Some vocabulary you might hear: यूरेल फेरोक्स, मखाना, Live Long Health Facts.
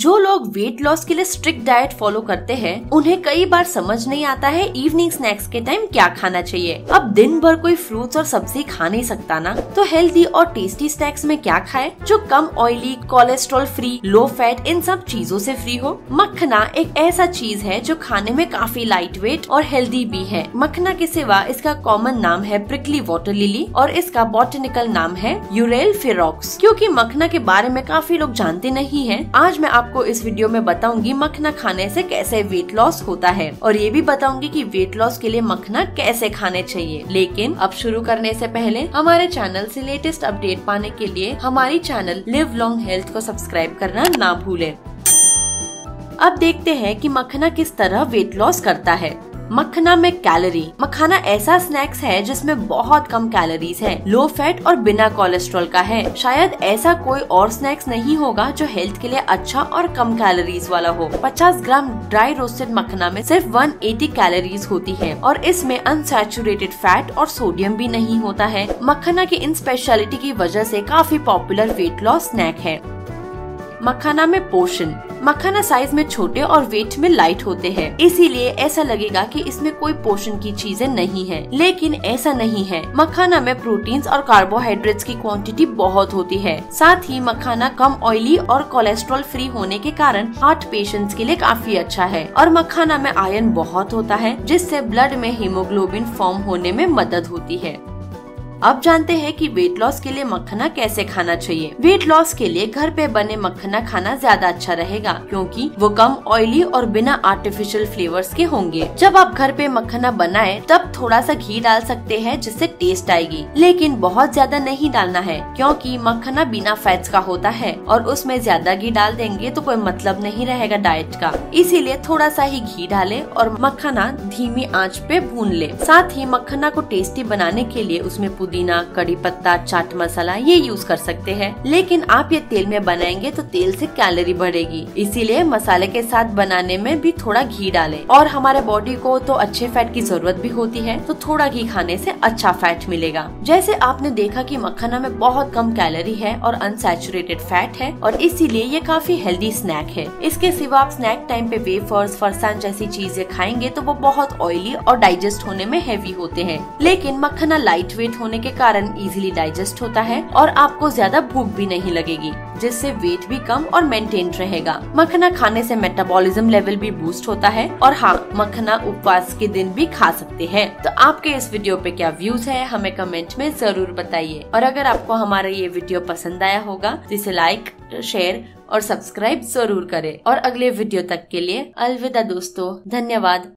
जो लोग weight loss के लिए स्ट्रिक्ट डाइट फॉलो करते हैं उन्हें कई बार समझ नहीं आता है इवनिंग स्नैक्स के टाइम क्या खाना चाहिए। अब दिन भर कोई फ्रूट्स और सब्जी खा नहीं सकता ना, तो हेल्दी और टेस्टी स्नैक्स में क्या खाए जो कम oily, cholesterol free, low fat, इन सब चीजों से फ्री हो। मखाना एक ऐसा चीज है जो खाने में काफी लाइट वेट और हेल्दी भी है। मखाना के सिवा इसका कॉमन नाम है प्रिकली वाटर लिली और इसका बॉटनिकल नाम है यूरेल फेरोक्स। क्योंकि मखाना के बारे में काफी लोग जानते नहीं है, आज मैं आपको इस वीडियो में बताऊंगी मखाना खाने से कैसे वेट लॉस होता है और ये भी बताऊंगी कि वेट लॉस के लिए मखाना कैसे खाने चाहिए। लेकिन अब शुरू करने से पहले हमारे चैनल से लेटेस्ट अपडेट पाने के लिए हमारी चैनल लिव लॉन्ग हेल्थ को सब्सक्राइब करना ना भूलें। अब देखते हैं कि मखाना किस तरह वेट लॉस करता है। मखाना में कैलोरी। मखाना ऐसा स्नैक्स है जिसमें बहुत कम कैलोरीज है, लो फैट और बिना कोलेस्ट्रॉल का है। शायद ऐसा कोई और स्नैक्स नहीं होगा जो हेल्थ के लिए अच्छा और कम कैलोरीज वाला हो। 50 ग्राम ड्राई रोस्टेड मखाना में सिर्फ 180 कैलोरीज होती है और इसमें अनसैचुरेटेड फैट और सोडियम भी नहीं होता है। मखाना की इन स्पेशलिटी की वजह से काफी पॉपुलर वेट लॉस स्नैक है। मखाना में पोर्शन। मखाना साइज में छोटे और वेट में लाइट होते हैं, इसीलिए ऐसा लगेगा कि इसमें कोई पोषण की चीजें नहीं है, लेकिन ऐसा नहीं है। मखाना में प्रोटीन्स और कार्बोहाइड्रेट्स की क्वांटिटी बहुत होती है। साथ ही मखाना कम ऑयली और कोलेस्ट्रॉल फ्री होने के कारण हार्ट पेशेंट्स के लिए काफी अच्छा है और मखाना में आयरन बहुत होता है जिससे ब्लड में हीमोग्लोबिन फॉर्म होने में मदद होती है। अब जानते हैं कि वेट लॉस के लिए मखाना कैसे खाना चाहिए। वेट लॉस के लिए घर पे बने मखाना खाना ज्यादा अच्छा रहेगा क्योंकि वो कम ऑयली और बिना आर्टिफिशियल फ्लेवर्स के होंगे। जब आप घर पे मखाना बनाएं तब थोड़ा सा घी डाल सकते हैं जिससे टेस्ट आएगी, लेकिन बहुत ज्यादा नहीं डालना है क्योंकि मखाना बिना फैट्स का होता है और उसमें ज्यादा घी डाल देंगे तो कोई मतलब नहीं रहेगा डाइट का। इसीलिए थोड़ा सा ही घी डाले और मखाना धीमी आँच पे भून ले। साथ ही मखाना को टेस्टी बनाने के लिए उसमें पुदीना, कड़ी पत्ता, चाट मसाला ये यूज कर सकते हैं, लेकिन आप ये तेल में बनाएंगे तो तेल से कैलोरी बढ़ेगी, इसीलिए मसाले के साथ बनाने में भी थोड़ा घी डालें। और हमारे बॉडी को तो अच्छे फैट की जरूरत भी होती है, तो थोड़ा घी खाने से अच्छा फैट मिलेगा। जैसे आपने देखा कि मखाना में बहुत कम कैलोरी है और अनसैचुरेटेड फैट है और इसीलिए ये काफी हेल्दी स्नैक है। इसके सिवा आप स्नैक टाइम पे वेफर्स, फरसान जैसी चीजें खाएंगे तो वो बहुत ऑयली और डाइजेस्ट होने में हेवी होते हैं, लेकिन मखाना लाइट वेट होने के कारण इजीली डाइजेस्ट होता है और आपको ज्यादा भूख भी नहीं लगेगी, जिससे वेट भी कम और मेंटेन रहेगा। मखाना खाने से मेटाबॉलिज्म लेवल भी बूस्ट होता है और हाँ, मखाना उपवास के दिन भी खा सकते हैं। तो आपके इस वीडियो पे क्या व्यूज है हमें कमेंट में जरूर बताइए और अगर आपको हमारा ये वीडियो पसंद आया होगा तो इसे लाइक, शेयर और सब्सक्राइब जरूर करें। और अगले वीडियो तक के लिए अलविदा दोस्तों, धन्यवाद।